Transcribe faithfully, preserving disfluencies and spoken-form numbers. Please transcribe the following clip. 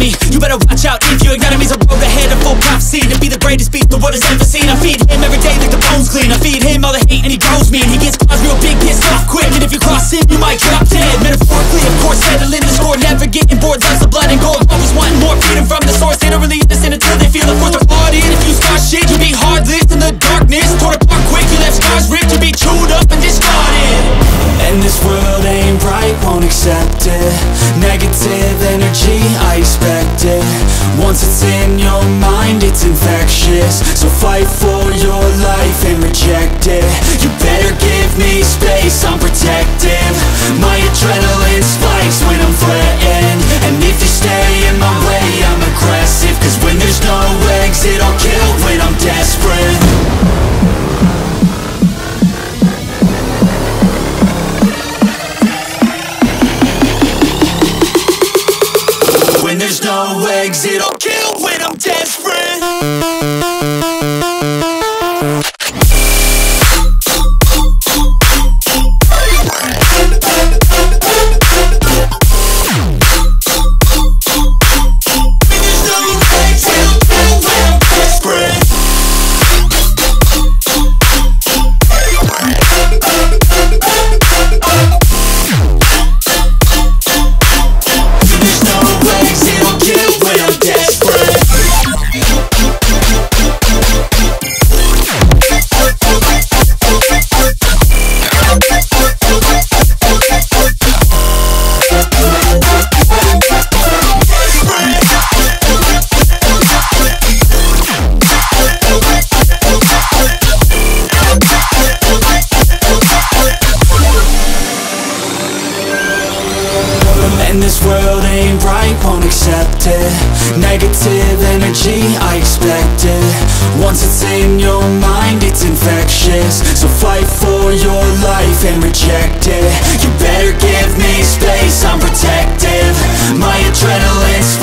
enemy. You better watch out if your enemy's a road ahead of full prophecy. To be the greatest beast the world has ever seen. I feed him every day like the bones clean. I feed him all the hate and he grows me. And he gets caused real big, pissed off quick. And if you cross him, you might drop dead. Metaphorically, of course, settling the score. Never getting bored, loves the blood and gold. Always wanting more, freedom from the source. They don't really listen until they feel the force of blood in. If you start shit, you be heartless in the darkness. Torn apart quick, you left scars ripped. You be chewed up and discarded. And this world ain't right, won't accept it. Negative energy, I expect it. Once it's in your mind, it's infectious. So fight for your life and reject it. You better give me space, I'm protective. My adrenaline spikes when I'm threatened. And if you stay in my way, I'm aggressive. Cause when there's no exit, I'll kill when I'm desperate. There's no exit, I'll kill when I'm desperate. And this world ain't right, won't accept it. Negative energy, I expect it. Once it's in your mind, it's infectious. So fight for your life and reject it. You better give me space, I'm protective. My adrenaline's